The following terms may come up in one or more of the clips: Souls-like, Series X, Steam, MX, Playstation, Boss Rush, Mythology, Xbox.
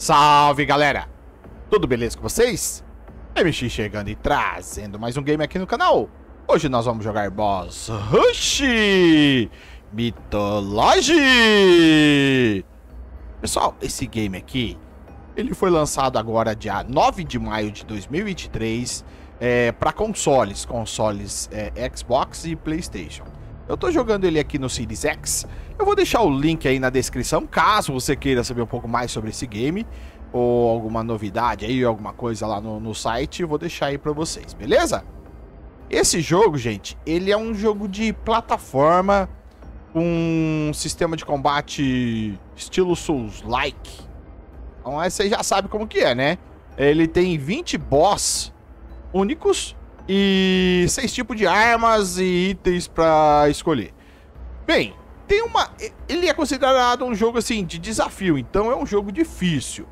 Salve, galera! Tudo beleza com vocês? MX chegando e trazendo mais um game aqui no canal. Hoje nós vamos jogar Boss Rush Mythology. Pessoal, esse game aqui, ele foi lançado agora dia 9 de maio de 2023 para consoles Xbox e Playstation. Eu tô jogando ele aqui no Series X. Eu vou deixar o link aí na descrição, caso você queira saber um pouco mais sobre esse game, ou alguma novidade aí, alguma coisa lá no site, eu vou deixar aí pra vocês, beleza? Esse jogo, gente, ele é um jogo de plataforma, um sistema de combate estilo Souls-like. Então aí você já sabe como que é, né? Ele tem 20 boss únicos e 6 tipos de armas e itens pra escolher. Bem, ele é considerado um jogo assim de desafio, então é um jogo difícil.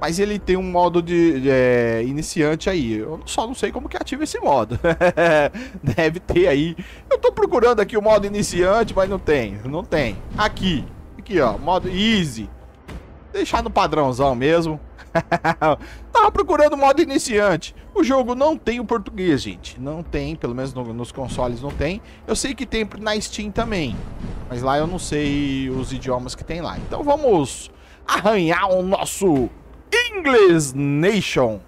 Mas ele tem um modo de iniciante aí. Eu só não sei como que ativa esse modo. Deve ter aí. Eu tô procurando aqui o modo iniciante, mas não tem. Não tem. Aqui, ó. Modo easy. Deixar no padrãozão mesmo. Tava procurando o modo iniciante. O jogo não tem o português, gente. Não tem, pelo menos nos consoles não tem. Eu sei que tem na Steam também, mas lá eu não sei os idiomas que tem lá. Então vamos arranhar o nosso English Nation.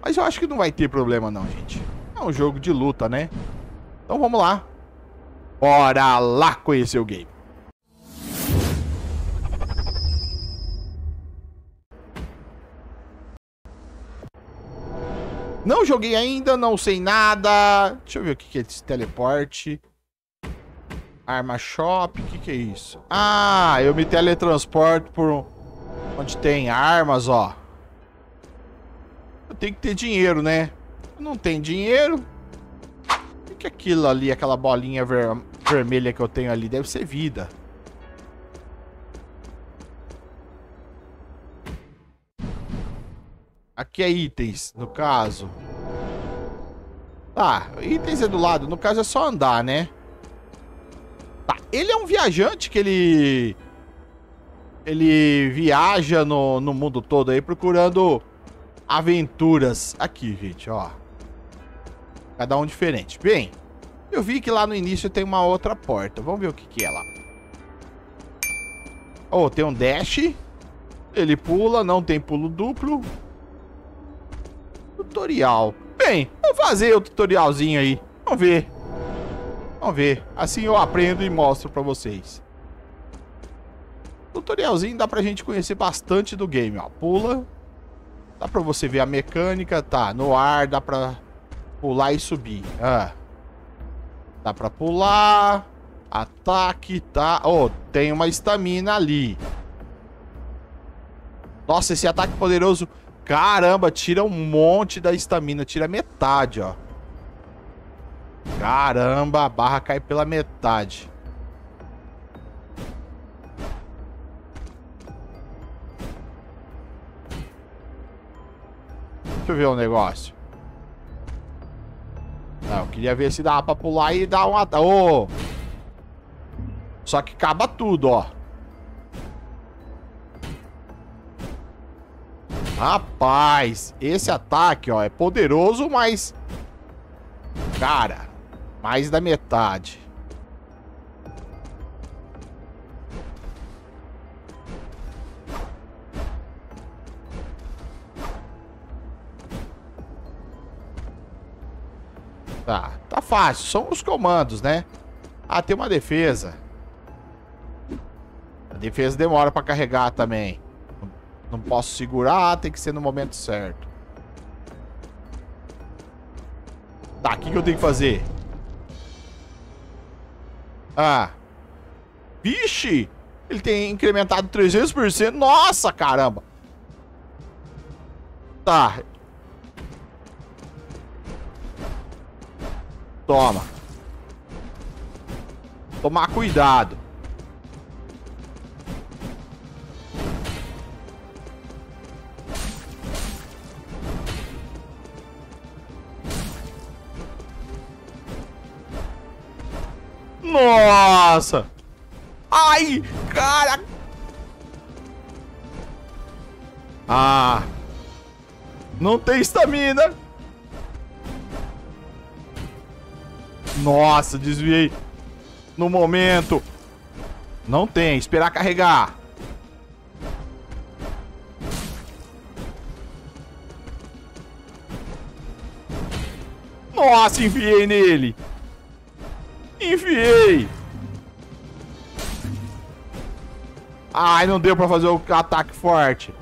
Mas eu acho que não vai ter problema não, gente. É um jogo de luta, né? Então vamos lá. Bora lá conhecer o game. Não joguei ainda, não sei nada. Deixa eu ver o que é esse teleporte. Arma shop, o que é isso? Ah, eu me teletransporto por onde tem armas, ó. Eu tenho que ter dinheiro, né? Não tem dinheiro. O que é aquilo ali, aquela bolinha vermelha que eu tenho ali? Deve ser vida. Aqui é itens, no caso. Tá, itens é do lado. No caso é só andar, né? Tá, ele é um viajante que ele viaja no mundo todo aí procurando aventuras. Aqui, gente, ó. Cada um diferente. Bem, eu vi que lá no início tem uma outra porta. Vamos ver o que é lá. Oh, tem um dash. Ele pula, não tem pulo duplo. Tutorial. Bem, vou fazer o tutorialzinho aí. Vamos ver. Vamos ver. Assim eu aprendo e mostro pra vocês. Tutorialzinho dá pra gente conhecer bastante do game, ó. Pula. Dá pra você ver a mecânica. Tá, no ar dá pra pular e subir. Ah. Dá pra pular. Ataque, tá. Oh, tem uma estamina ali. Nossa, esse ataque poderoso... Caramba, tira um monte da estamina. Tira metade, ó. Caramba, a barra cai pela metade. Deixa eu ver um negócio. Não, eu queria ver se dava pra pular e dar um ataque. Oh! Só que acaba tudo, ó. Rapaz, esse ataque, ó, é poderoso, mas... Cara, mais da metade. Tá, tá fácil. São os comandos, né? Ah, tem uma defesa. A defesa demora pra carregar também. Não posso segurar, tem que ser no momento certo. Tá, o que eu tenho que fazer? Ah. Vixe! Ele tem incrementado 300%. Nossa, caramba! Tá. Toma. Tomar cuidado. Nossa! Ai, cara! Ah! Não tem estamina! Nossa, desviei no momento. Não tem, esperar carregar. Nossa, enfiei nele. Enfiei. Ai, não deu pra fazer o ataque forte.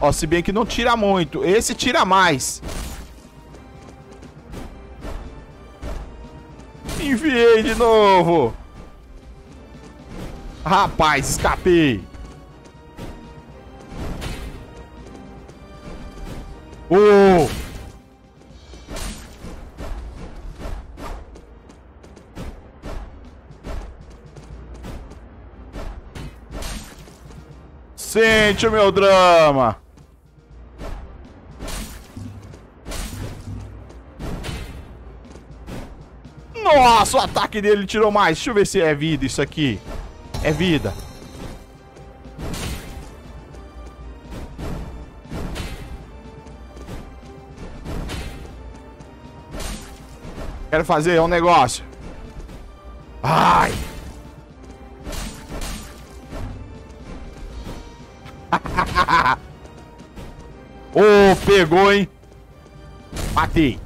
Ó, se bem que não tira muito. Esse tira mais. Enviei de novo. Rapaz, escapei. Oh! Sente o meu drama. Nossa, o ataque dele tirou mais. Deixa eu ver se é vida isso aqui. É vida. Quero fazer um negócio. Ai! Oh, pegou, hein? Matei.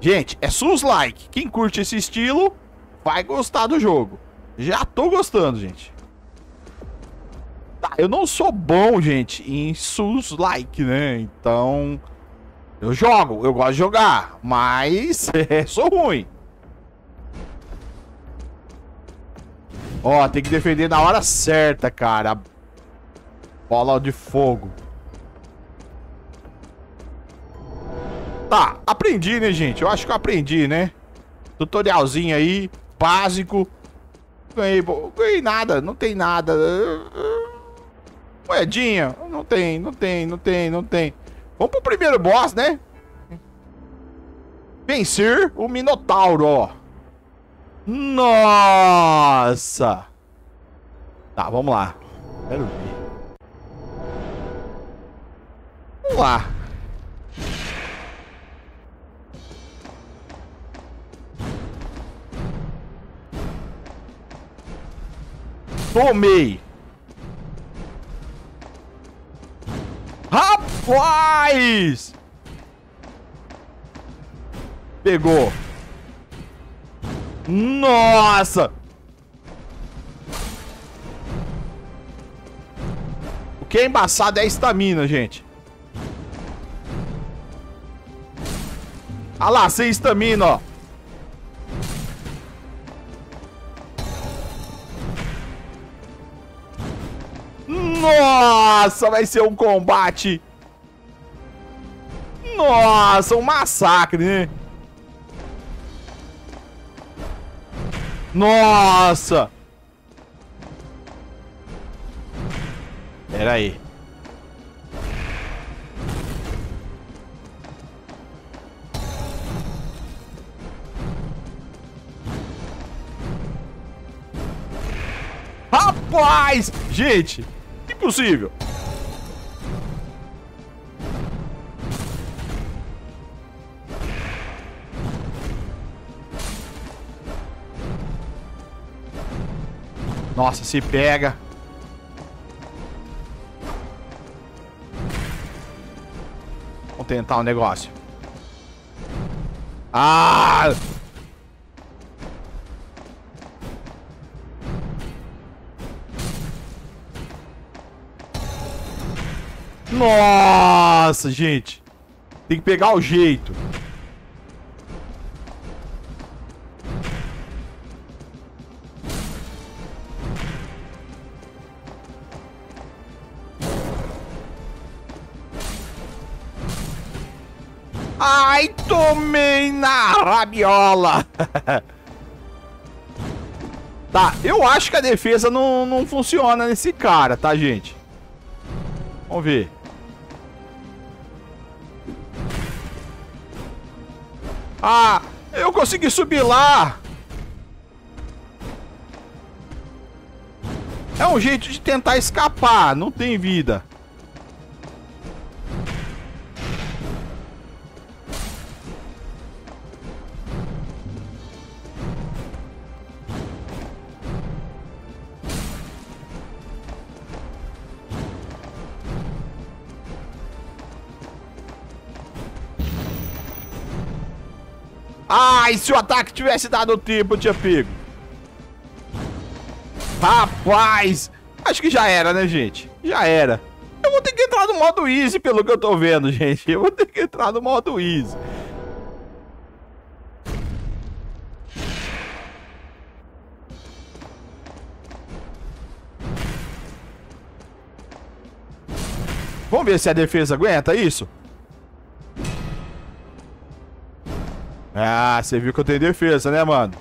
Gente, é Souls-like. Quem curte esse estilo vai gostar do jogo. Já tô gostando, gente. Tá, eu não sou bom, gente, em Souls-like, né? Então, eu jogo, eu gosto de jogar, mas sou ruim. Ó, tem que defender na hora certa, cara. Bola de fogo. Tá, aprendi, né, gente? Eu acho que eu aprendi, né? Tutorialzinho aí, básico. Ganhei nada, não tem nada. Moedinha, não tem. Vamos pro primeiro boss, né? Vencer o Minotauro, ó. Nossa! Tá, vamos lá. Quero ver. Vamos lá. Tomei. Rapaz! Pegou. Nossa! O que é embaçado é a estamina, gente. Ah lá, sem estamina, ó. Nossa, vai ser um combate. Nossa, um massacre, né? Nossa. Pera aí. Rapaz, gente. Impossível. Nossa, se pega. Vamos tentar um negócio. Ah! Nossa, gente. Tem que pegar o jeito. Ai, tomei na rabiola. Tá, eu acho que a defesa não funciona nesse cara, tá, gente? Vamos ver. Ah, eu consegui subir lá. É um jeito de tentar escapar, não tem vida. Ah, e se o ataque tivesse dado tempo, eu tinha pego. Rapaz, acho que já era, né, gente? Já era. Eu vou ter que entrar no modo easy, pelo que eu tô vendo, gente. Eu vou ter que entrar no modo easy. Vamos ver se a defesa aguenta isso. Ah, você viu que eu tenho defesa, né, mano?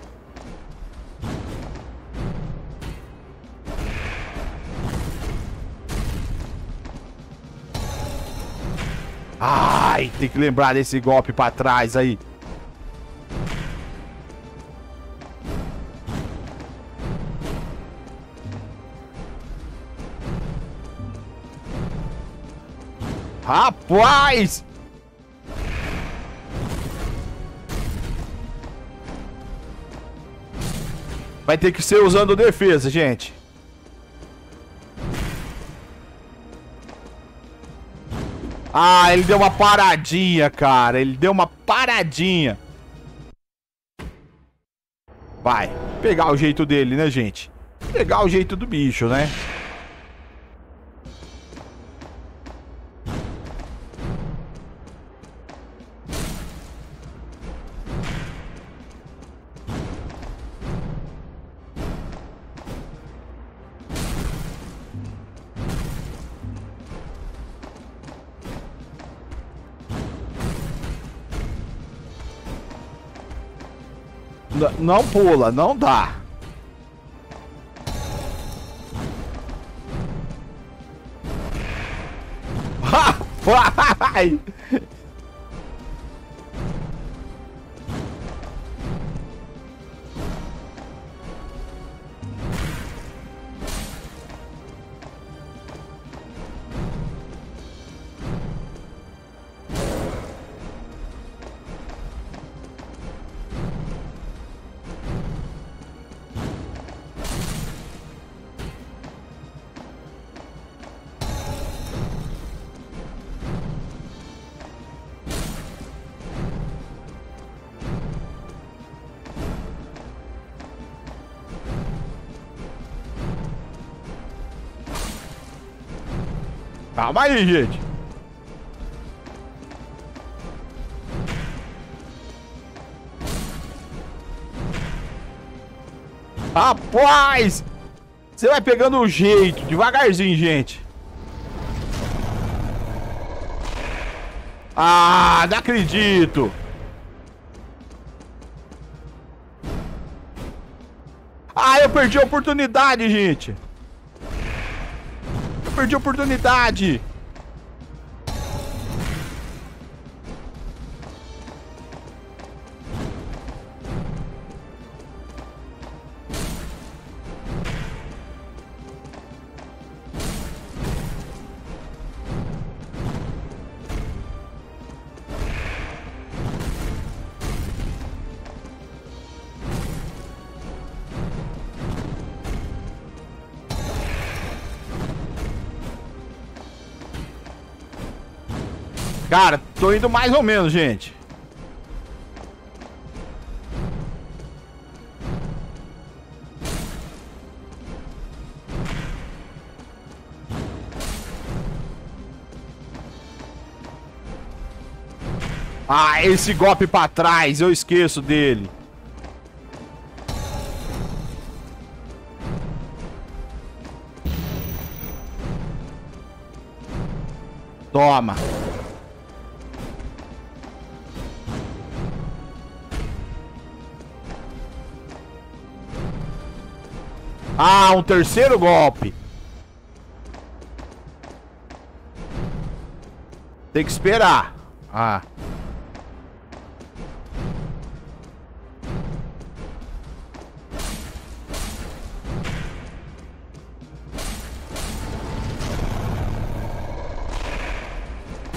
Ai, tem que lembrar desse golpe pra trás aí. Rapaz! Vai ter que ser usando defesa, gente. Ah, ele deu uma paradinha, cara. Ele deu uma paradinha. Vai. Pegar o jeito dele, né, gente? Pegar o jeito do bicho, né? Não pula, não dá. Rapaz! Calma aí, gente. Rapaz! Você vai pegando o jeito, devagarzinho, gente. Ah, não acredito. Ah, eu perdi a oportunidade, gente. Perdi a oportunidade. Cara, tô indo mais ou menos, gente. Ah, esse golpe pra trás, eu esqueço dele. Toma. Ah, um terceiro golpe. Tem que esperar. Ah.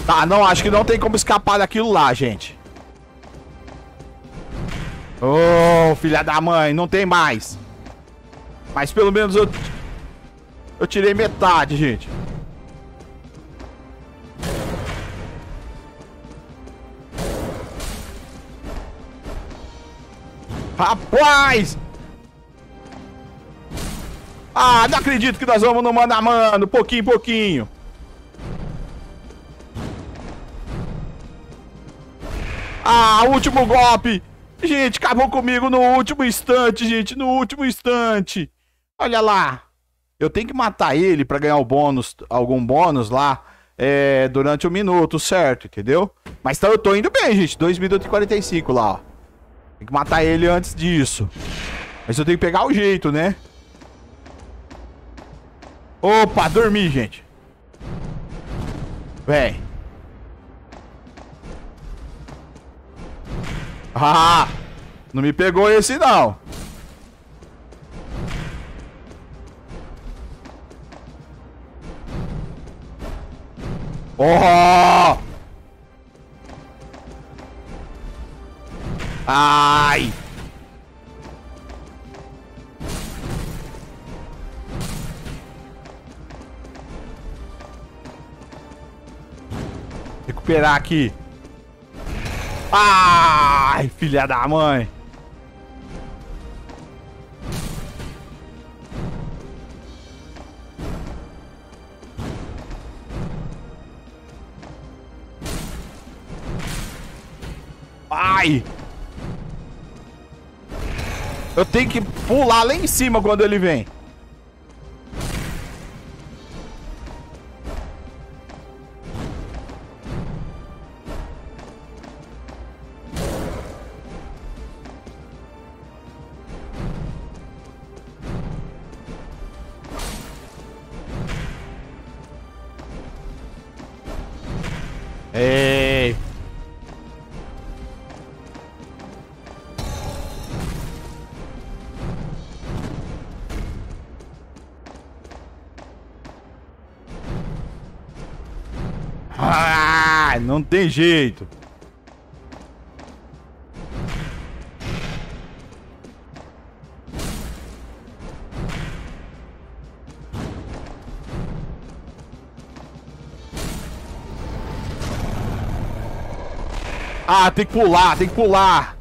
Tá, não, acho que não tem como escapar daquilo lá, gente. Ô, filha da mãe, não tem mais. Mas pelo menos eu tirei metade, gente. Rapaz! Ah, não acredito que nós vamos no mano a mano, pouquinho em pouquinho. Ah, último golpe. Gente, acabou comigo no último instante, gente. No último instante. Olha lá. Eu tenho que matar ele pra ganhar o bônus, algum bônus lá durante um minuto, certo? Entendeu? Mas tá, eu tô indo bem, gente. 2 minutos e 45 lá, ó. Tem que matar ele antes disso. Mas eu tenho que pegar o jeito, né? Opa, dormi, gente. Véi. Ah, não me pegou esse não. Oh! Ai! Recuperar aqui. Ai, filha da mãe. Ai. Eu tenho que pular lá em cima quando ele vem. Ei. Ah, não tem jeito. Ah, tem que pular, tem que pular.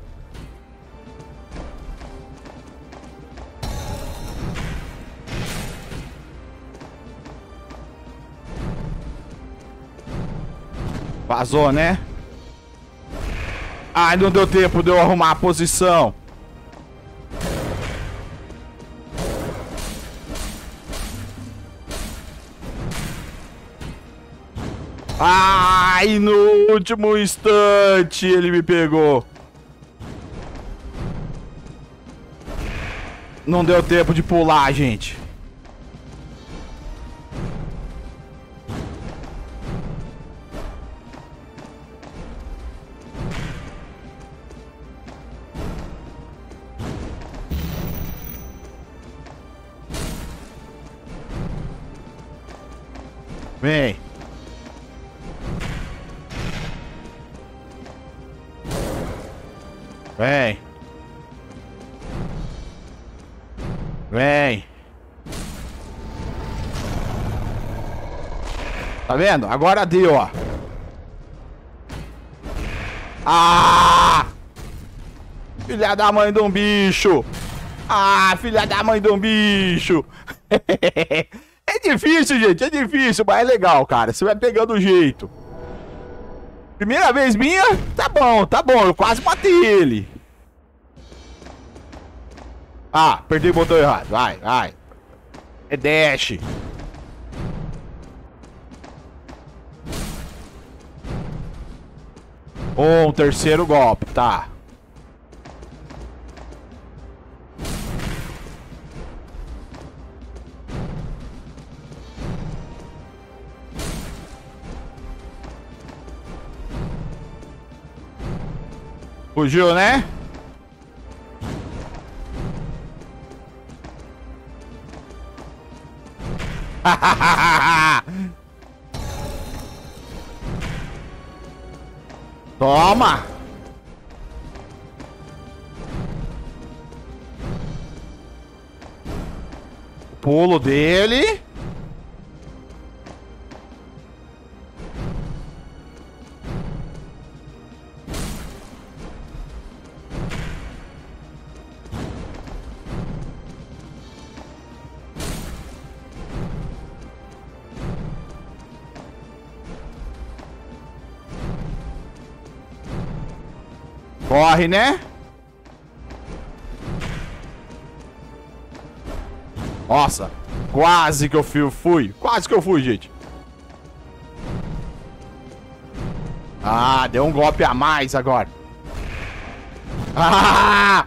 Vazou, né? Ai, não deu tempo de eu arrumar a posição. Ai, no último instante ele me pegou. Não deu tempo de pular, gente. Vem. Vem. Vem. Tá vendo? Agora deu, ó. Ah! Filha da mãe de um bicho. Ah, filha da mãe de um bicho. É difícil, gente. É difícil, mas é legal, cara. Você vai pegando o jeito. Primeira vez minha, tá bom, tá bom. Eu quase matei ele. Ah, perdi o botão errado. Vai, vai. É dash. Um terceiro golpe, tá. Fugiu, né? Toma! O pulo dele. Corre, né? Nossa, quase que eu fui. Quase que eu fui, gente. Ah, deu um golpe a mais agora. Ah!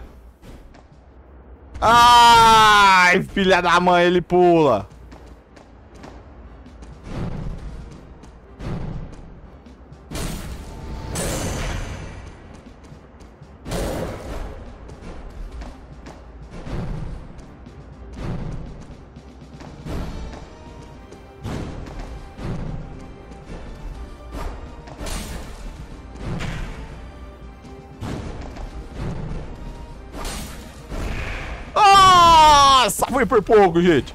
Ai, filha da mãe, ele pula. Nossa, foi por pouco, gente.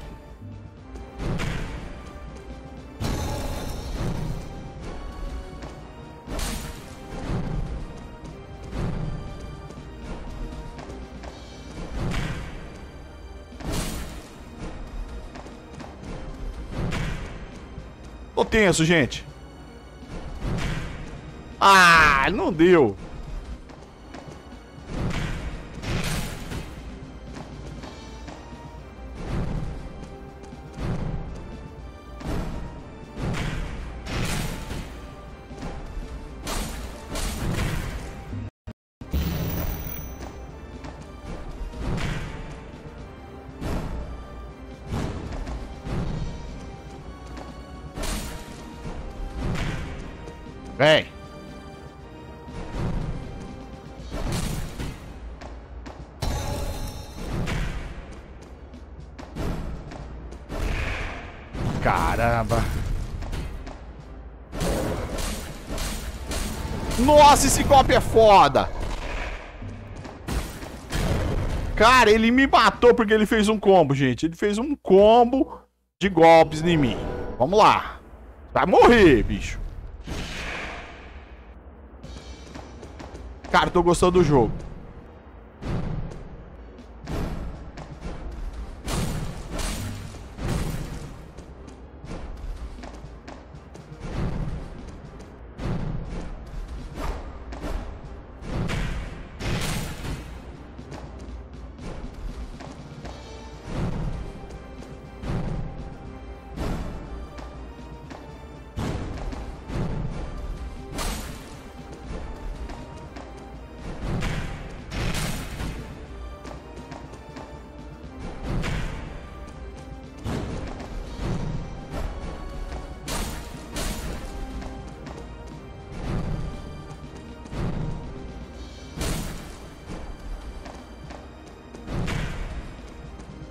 Tô tenso, gente. Ah, não deu. Vem. Caramba. Nossa, esse golpe é foda. Cara, ele me matou porque ele fez um combo, gente. Ele fez um combo de golpes em mim. Vamos lá. Vai morrer, bicho. Cara, tô gostando do jogo.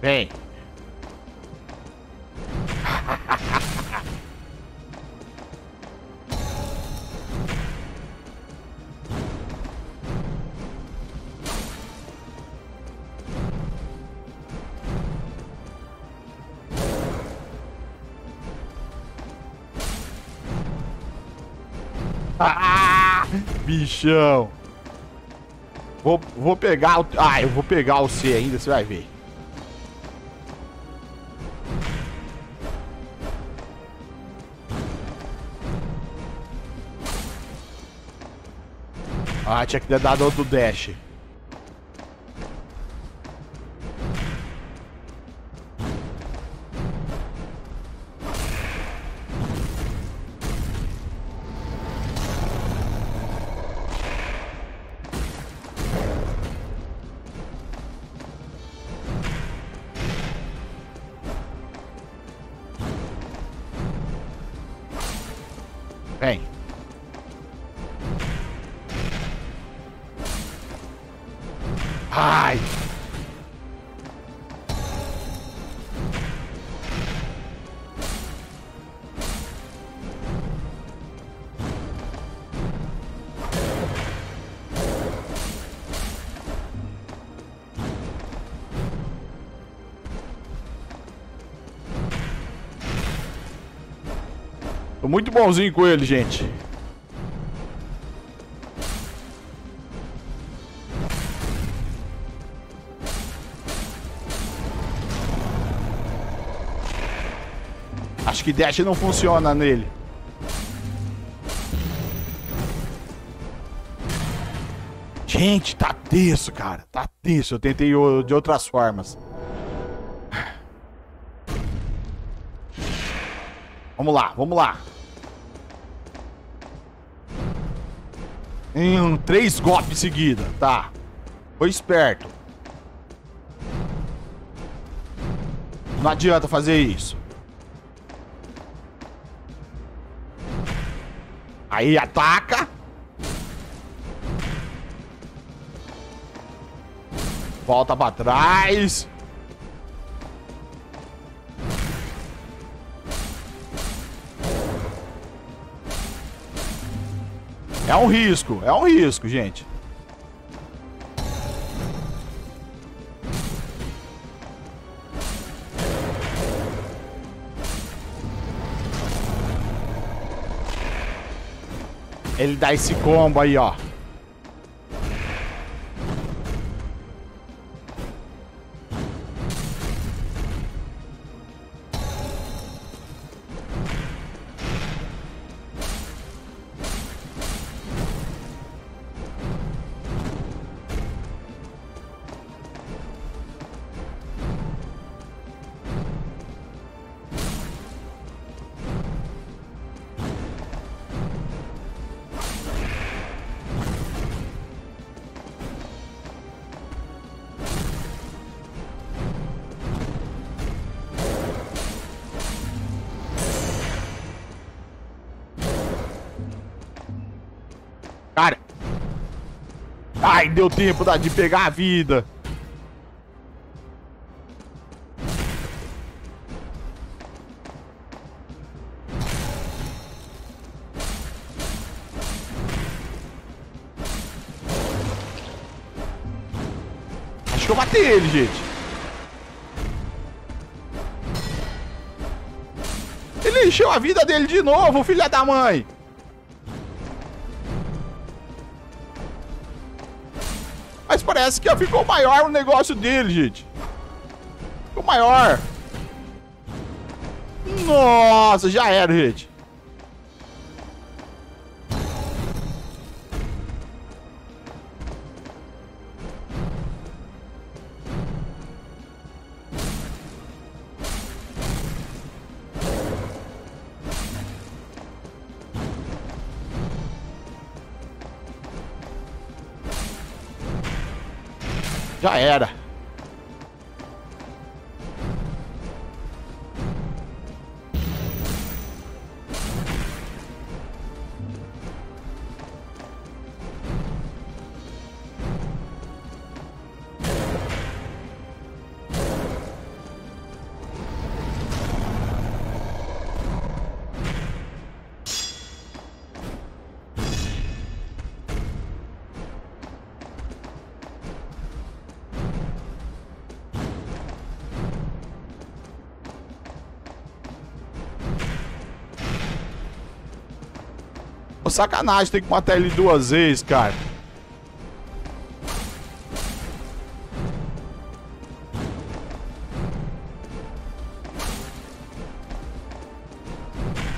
Vem. Ah, bichão. Vou pegar o... Ah, eu vou pegar o C ainda, você vai ver. Ah, tinha que ter dado outro dash. Vem. Ai! Tô muito bonzinho com ele, gente. Acho que dash não funciona nele. Gente, tá tenso, cara. Tá tenso. Eu tentei de outras formas. Vamos lá, vamos lá. Três golpes seguida, tá. Foi esperto. Não adianta fazer isso. Aí, ataca. Volta pra trás. É um risco, gente. Ele dá esse combo aí, ó. Ai, deu tempo de pegar a vida. Acho que eu matei ele, gente. Ele encheu a vida dele de novo, filha da mãe. Mas parece que ficou maior o negócio dele, gente. Ficou maior. Nossa, já era, gente. Já era. Sacanagem, tem que matar ele duas vezes, cara.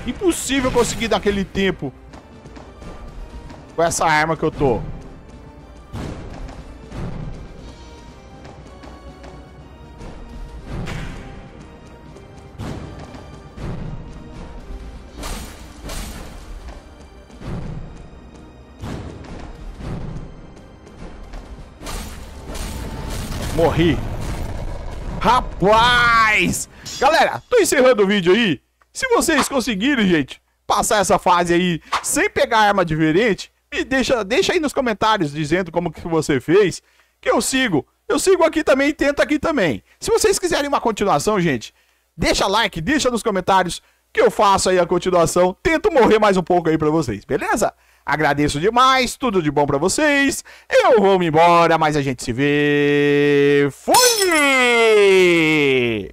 Impossível conseguir naquele tempo com essa arma que eu tô. Morri. Rapaz! Galera, tô encerrando o vídeo aí. Se vocês conseguirem, gente, passar essa fase aí sem pegar arma diferente, me deixa aí nos comentários dizendo como que você fez, que eu sigo. Eu sigo aqui também e tento aqui também. Se vocês quiserem uma continuação, gente, deixa like, deixa nos comentários que eu faço aí a continuação. Tento morrer mais um pouco aí pra vocês, beleza? Agradeço demais, tudo de bom pra vocês. Eu vou me embora, mas a gente se vê. Fui!